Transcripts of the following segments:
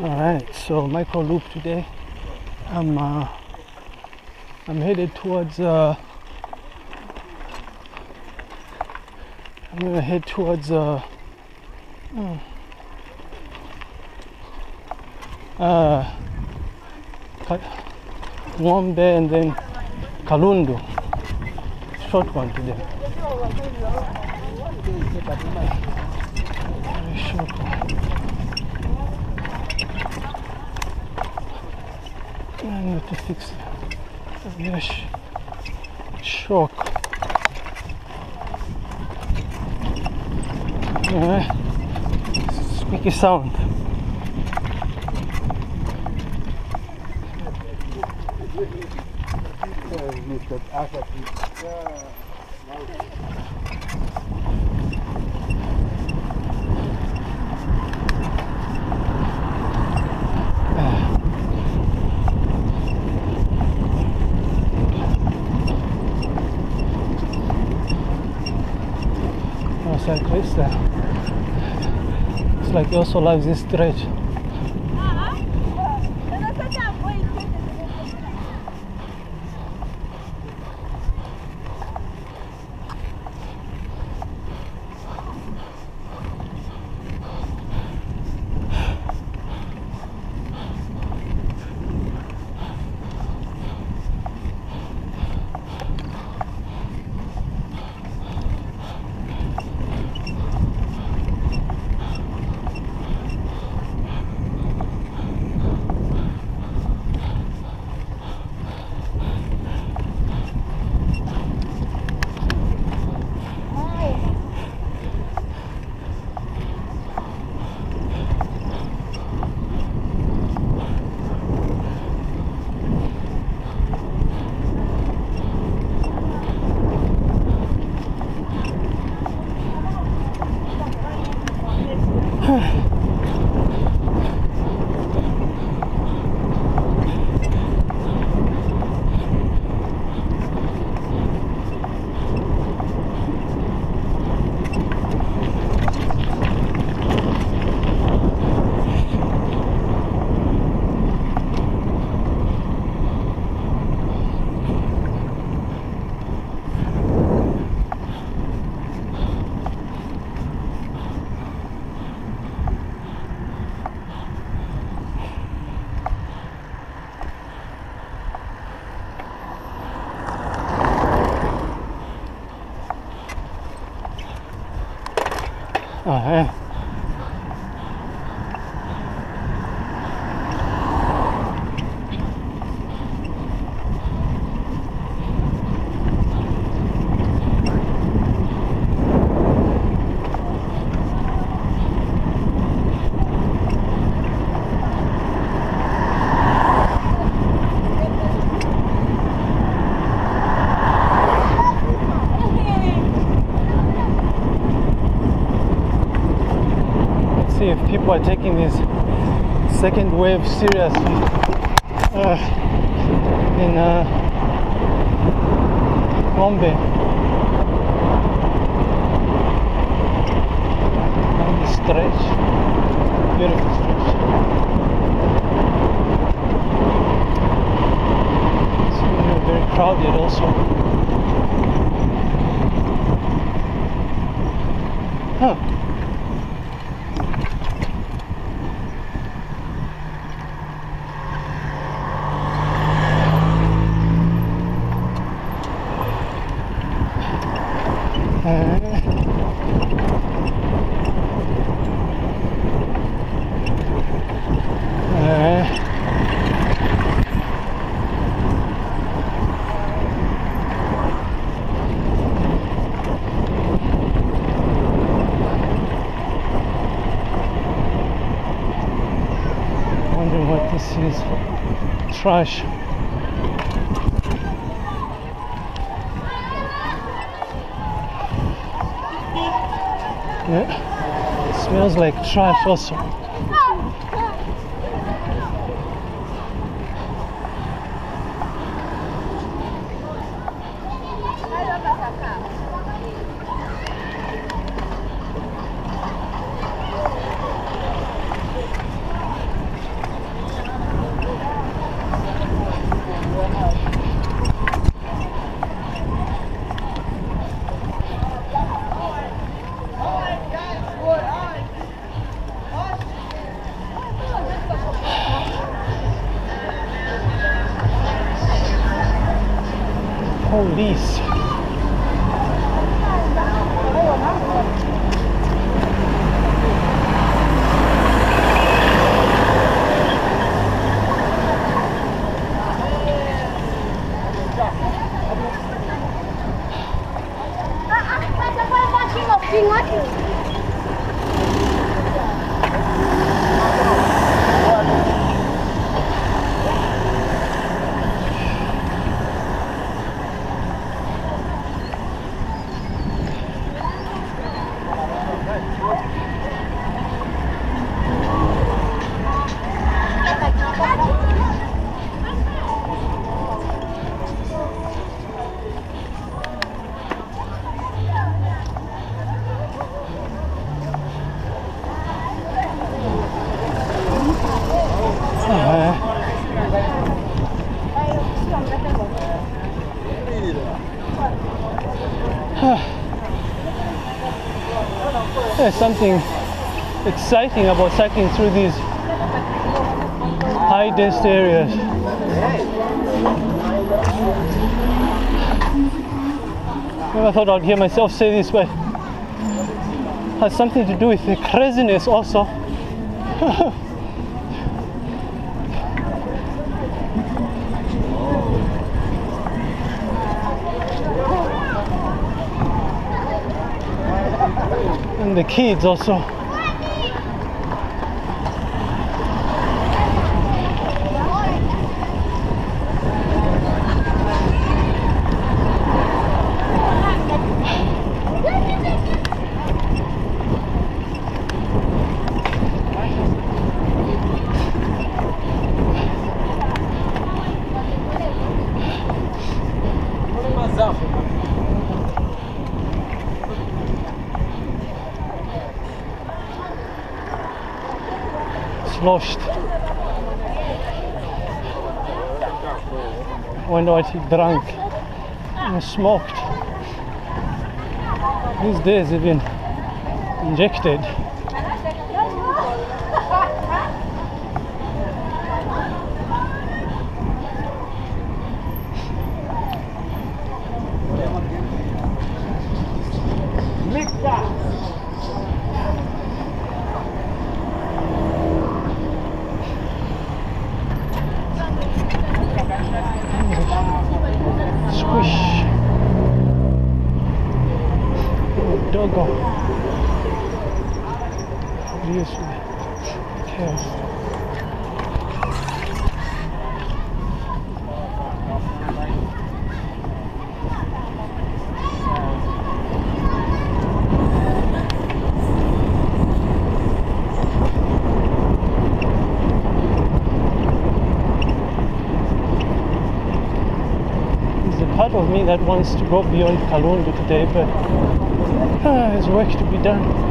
Alright, so micro loop today. I'm headed towards I'm gonna head towards N'gombe and then Kalundu. Short one today. Very short one. I need to fix the shock. Alright, squeaky sound. Cyclist there. It's like he also likes this stretch. Alright. If people are taking this second wave seriously, in Bombay, stretch, beautiful stretch. It's really very crowded also. Huh. Trash. Yeah. It smells like trash also. this. There's something exciting about cycling through these high densed areas. Never thought I'd hear myself say this, but it has something to do with the craziness also. And the kids also. Lost. One night he drank and smoked. These days he's been injected. Of me that wants to go beyond Kalundu today, but there's work to be done.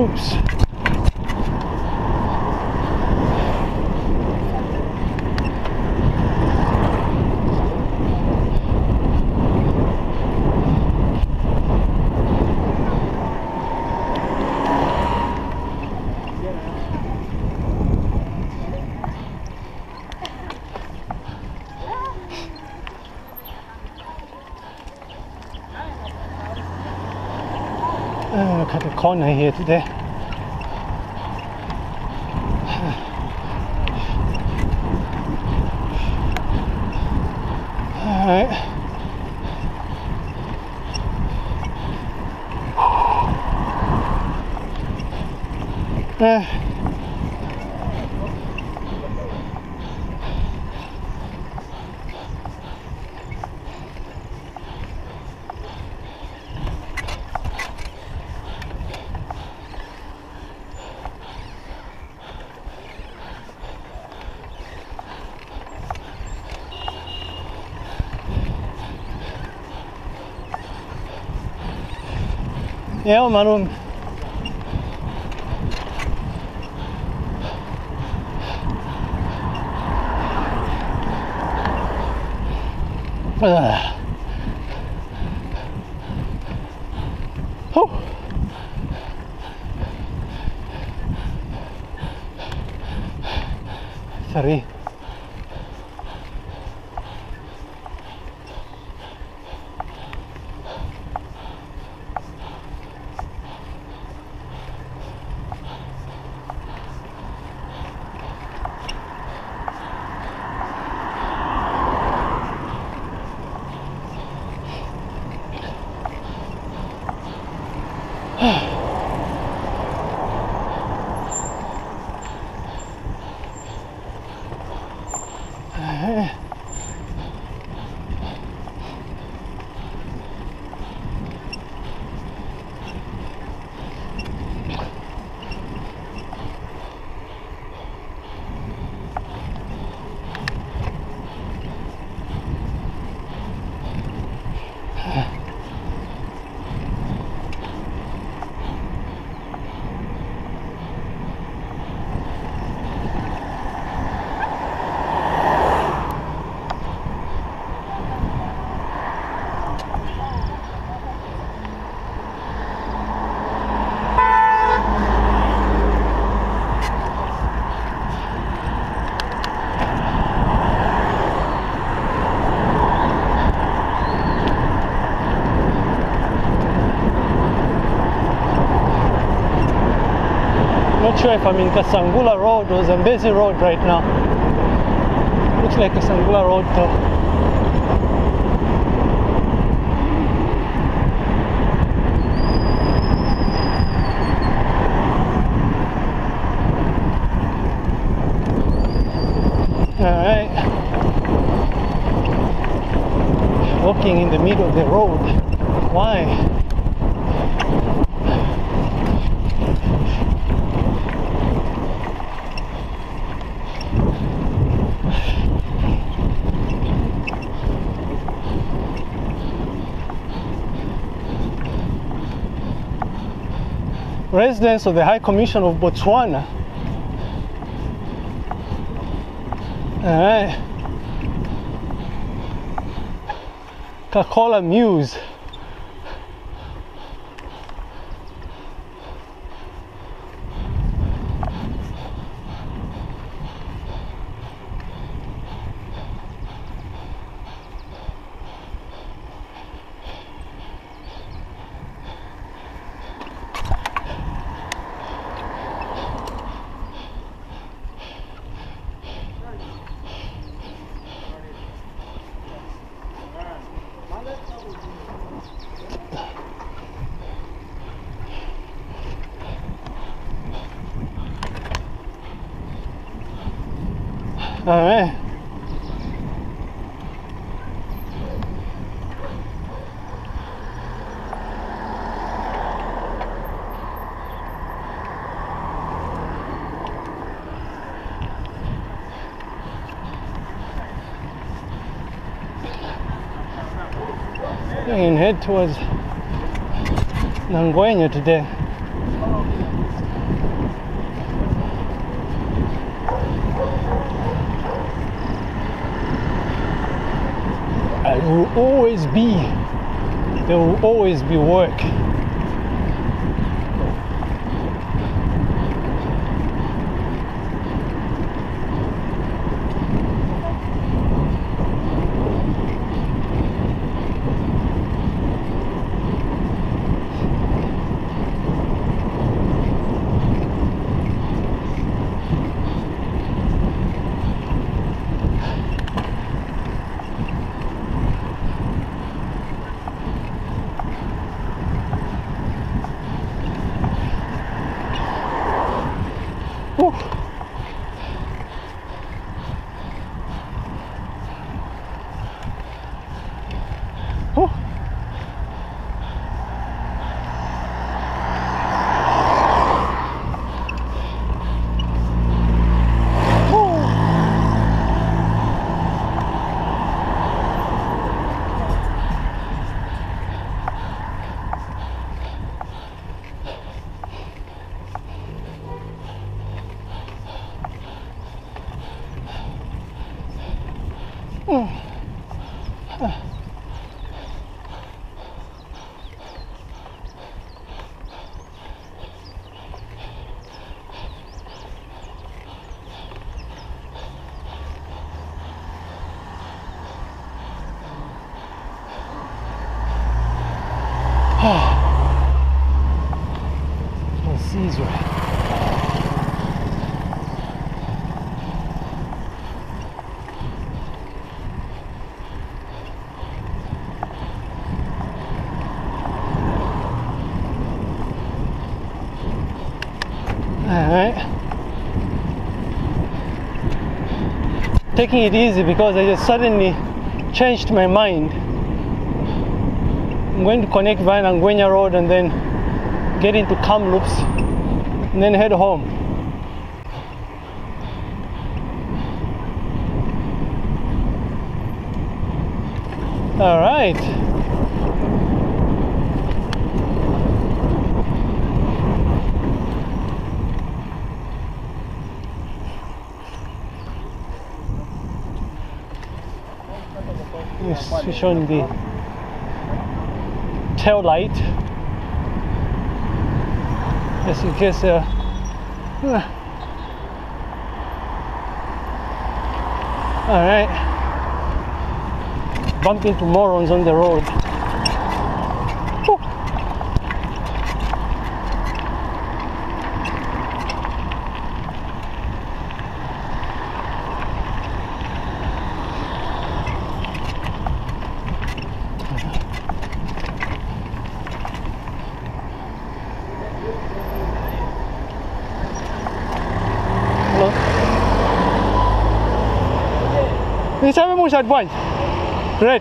Oops. Look at the corner here today. All right. Ja, Mann. Oh. Sorry. I'm not sure if I'm in Kasangula Road or Zambezi Road right now. Looks like Kasangula Road though. Alright. Walking in the middle of the road. Why? Residents of the High Commission of Botswana. Alright. Kakola Muse. Alright. And head towards Nangwenya today. There will always be work. The seas were... Alright. Taking it easy because I just suddenly changed my mind. I'm going to connect via Nangwenya Road and then get into Kamloops and then head home. All right. Let's switch on the tail light. Just in case alright, bump into morons on the road. Woo. This time we must advance. Right.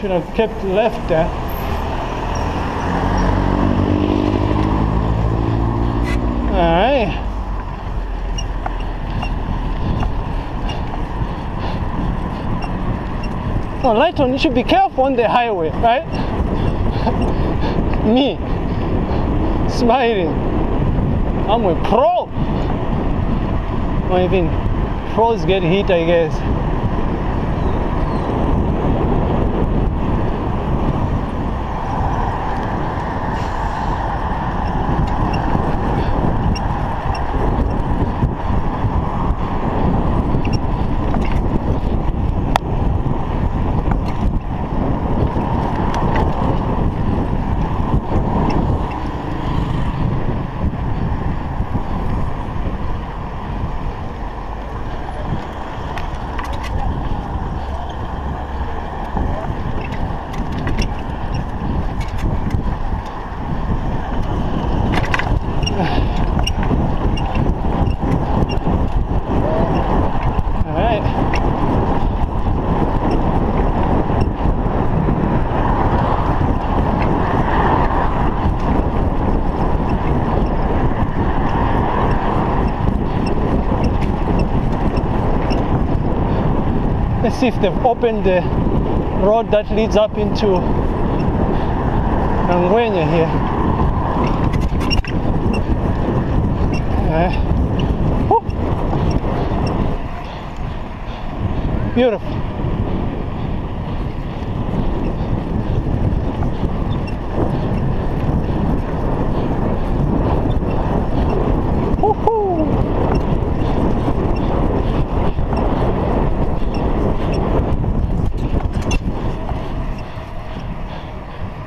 Should have kept left there. All right. Oh, light on, you should be careful on the highway, right? Me, smiling. I'm a pro. Or even pros get hit, I guess. Let's see if they've opened the road that leads up into Nangwenya here. Beautiful.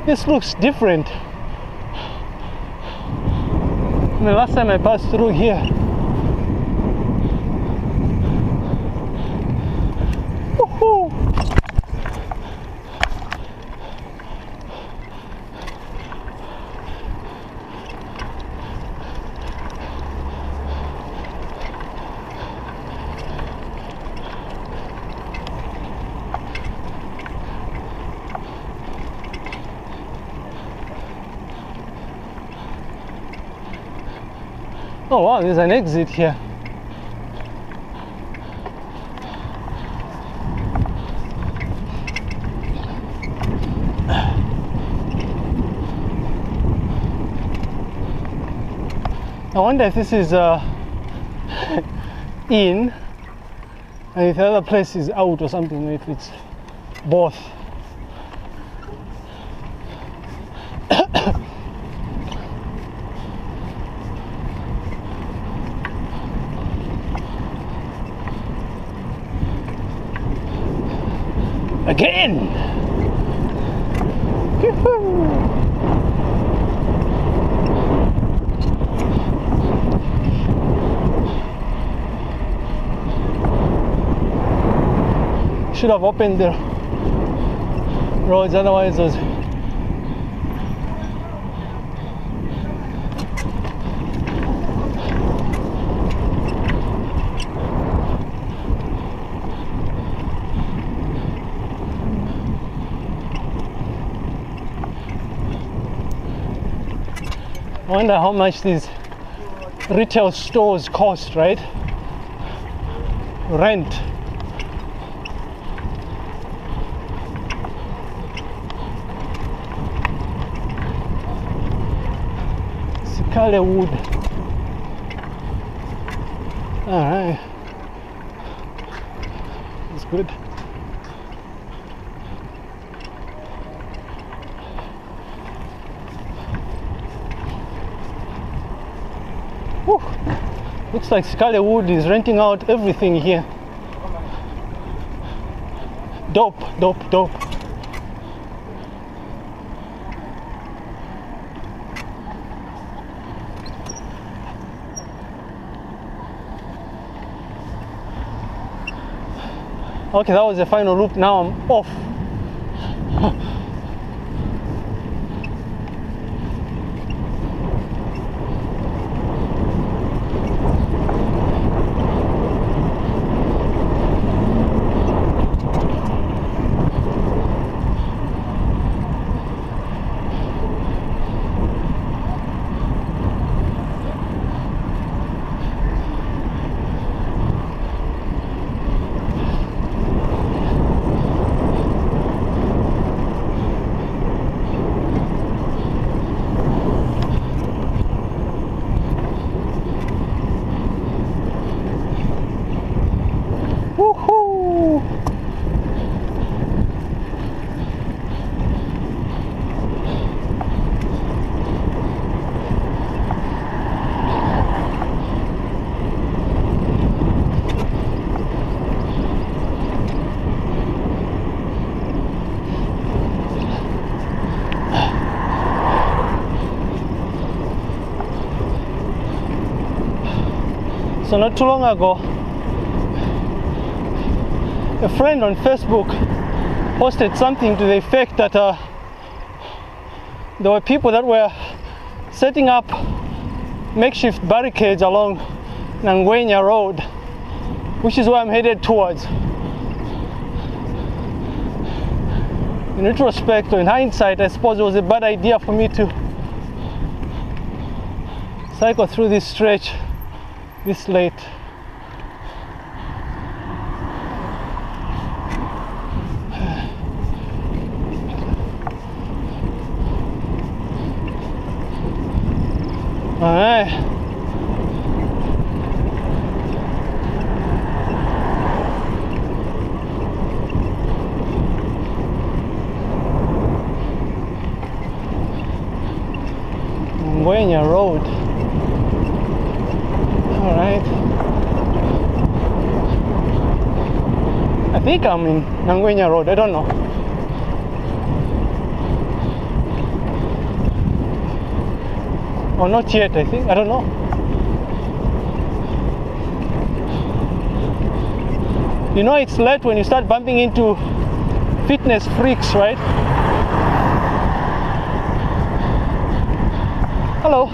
This looks different. The last time I passed through here. Woohoo! Oh wow, there's an exit here. I wonder if this is in, and if the other place is out or something, or if it's both. Again! Should have opened the roads, otherwise it was I wonder how much these retail stores cost, right? Rent. Sikale wood. Alright. That's good. Whew. Looks like Sikale Wood is renting out everything here. Dope, dope, dope. Okay, that was the final loop. Now I'm off. So not too long ago, a friend on Facebook posted something to the effect that there were people that were setting up makeshift barricades along Nangwenya Road, which is where I'm headed towards. In retrospect or in hindsight, I suppose it was a bad idea for me to cycle through this stretch this late. All right. Nangwenya Road. I think I'm in Nangwenya Road, I don't know. Or not yet, I think, I don't know. You know it's late when you start bumping into fitness freaks, right? Hello.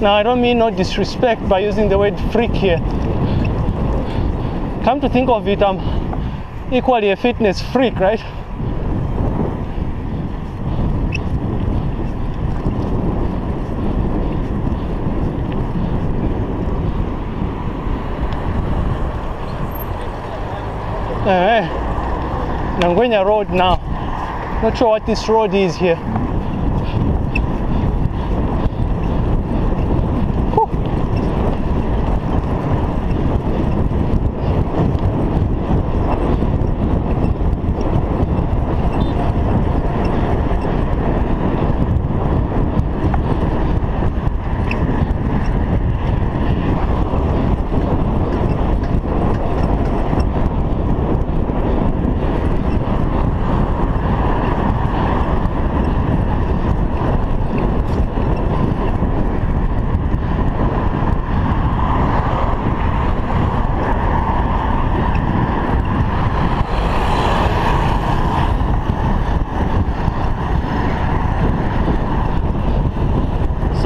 Now I don't mean no disrespect by using the word freak here. Come to think of it, I'm equally a fitness freak, right? Nangwenya Road now. Not sure what this road is here.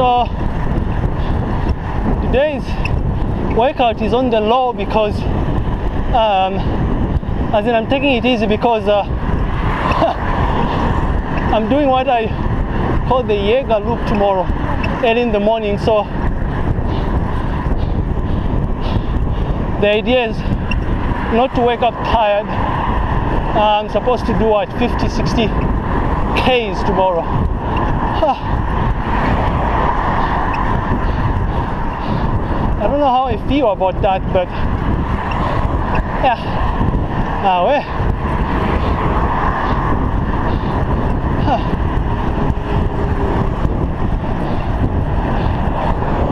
So today's workout is on the low because as in I'm taking it easy because I'm doing what I call the Jaeger loop tomorrow, 8 in the morning. So the idea is not to wake up tired. I'm supposed to do what, 50, 60 Ks tomorrow. I don't know how I feel about that, but yeah, ah, well.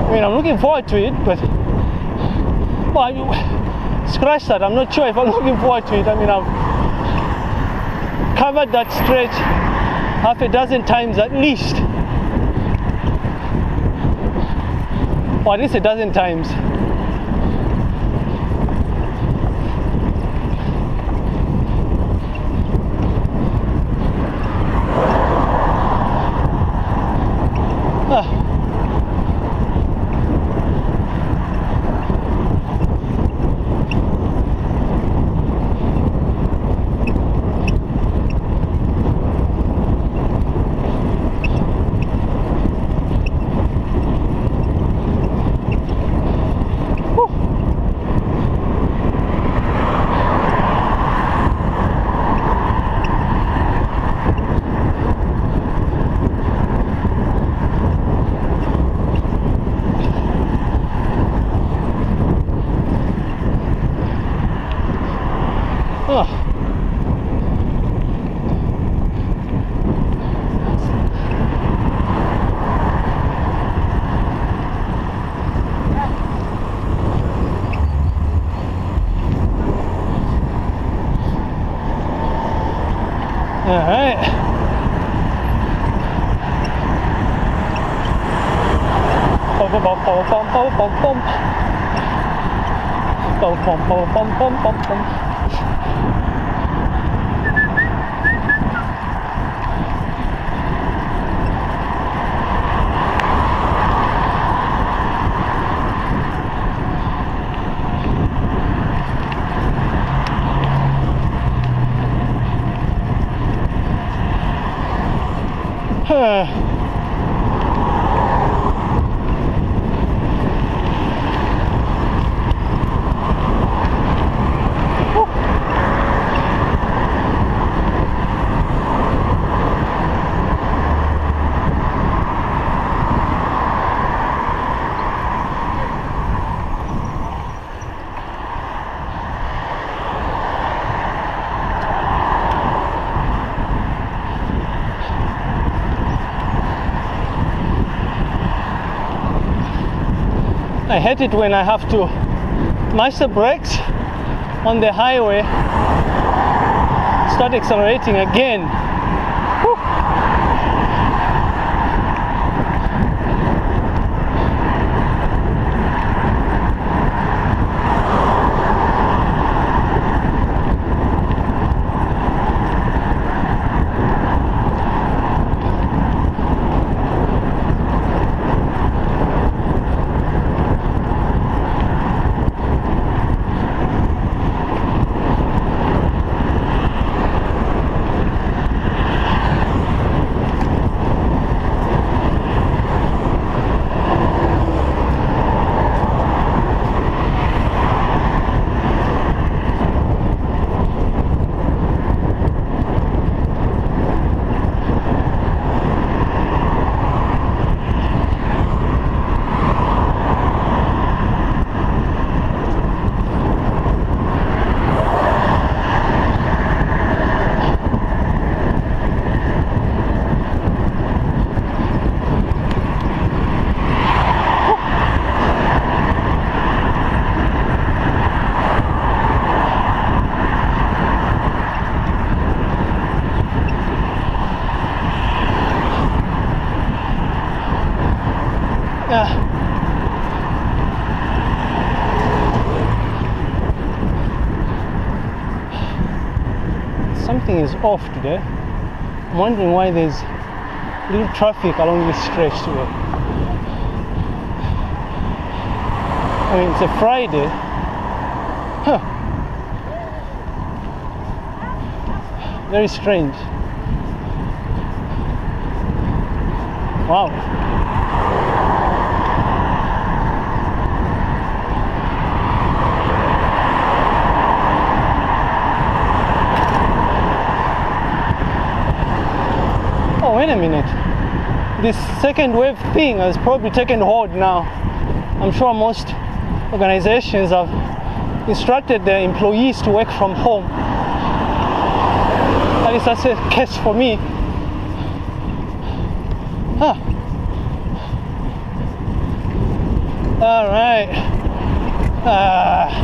I mean, I'm looking forward to it, but well, scratch that. I'm not sure if I'm looking forward to it. I mean, I've covered that stretch 6 times at least, or at least 12 times. I hate it when I have to mash the brakes on the highway, start accelerating again. Whew. Is off today. I'm wondering why there's little traffic along this stretch today. I mean, it's a Friday. Huh. Very strange. Wow. Wait a minute, this second wave thing has probably taken hold now. I'm sure most organizations have instructed their employees to work from home. At least that's a case for me. Huh. All right. All right.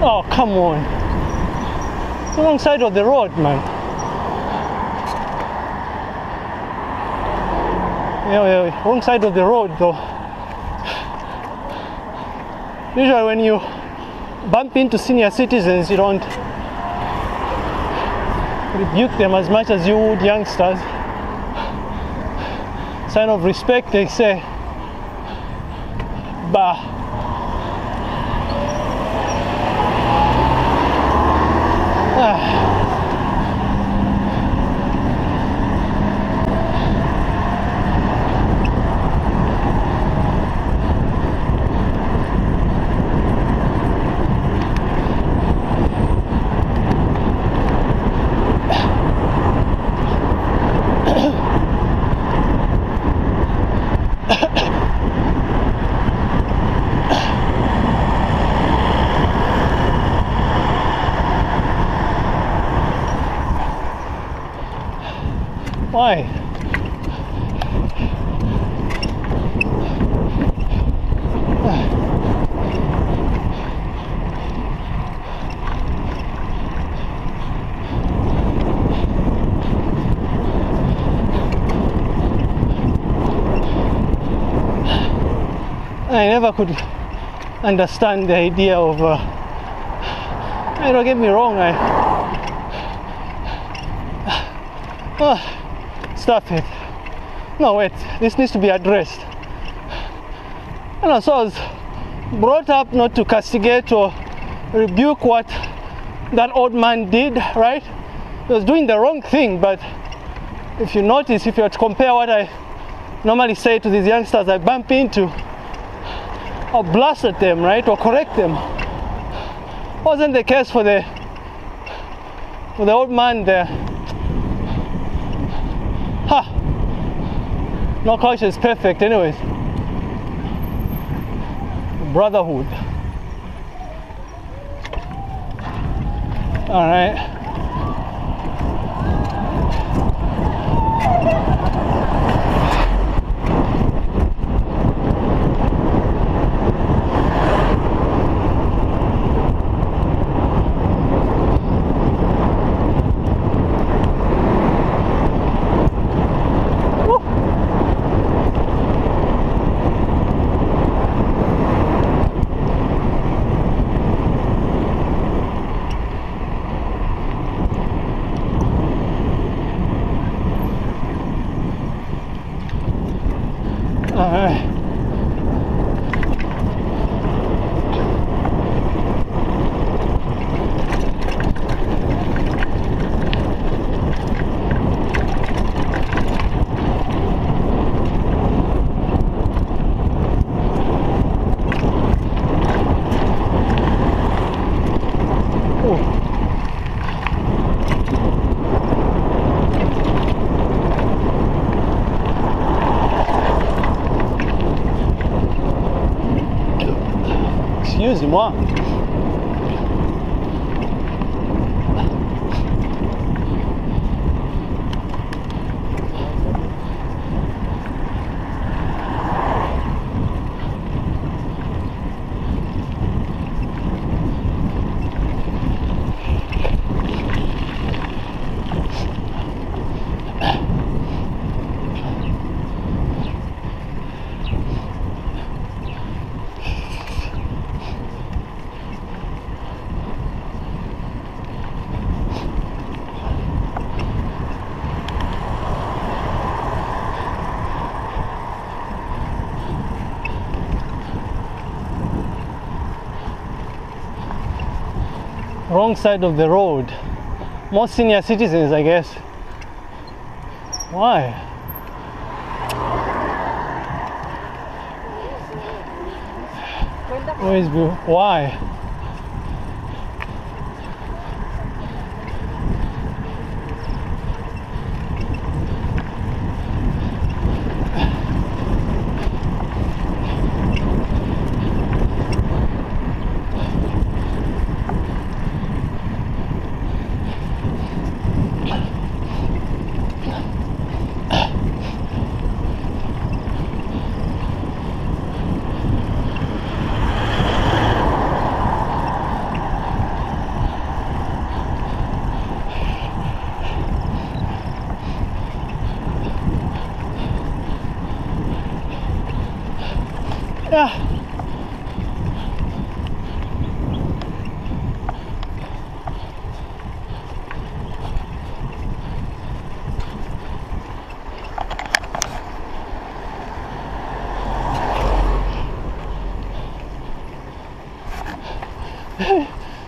Oh, come on. It's alongside of the road, man. Yeah, wrong side of the road, though. Usually when you bump into senior citizens, you don't rebuke them as much as you would youngsters. Sign of respect, they say. Bah. Why? I never could understand the idea of don't get me wrong, stop it. No, wait, this needs to be addressed. And also, I was brought up not to castigate or rebuke what that old man did, right? He was doing the wrong thing, but if you notice, if you were to compare what I normally say to these youngsters I bump into, I'll blast at them, right, or correct them. Wasn't the case for the old man there. No culture is perfect, anyways. Brotherhood. All right. excusez-moi. Wrong side of the road. More senior citizens, I guess. Why? Always blue. Why?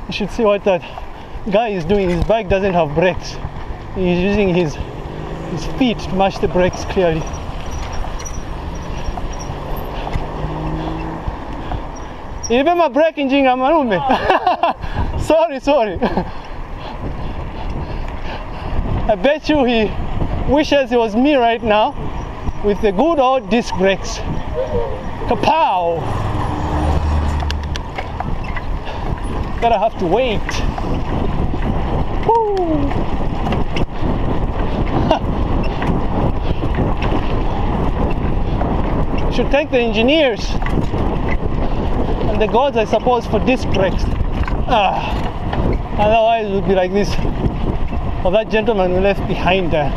You should see what that guy is doing. His bike doesn't have brakes. He's using his feet to match the brakes clearly. You remember braking, Jinga Marume? Sorry. I bet you he wishes he was me right now with the good old disc brakes. Kapow! That I have to wait. Should thank the engineers and the gods, I suppose, for disc brakes. Otherwise, it would be like this. Or that gentleman we left behind there.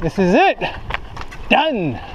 This is it, done.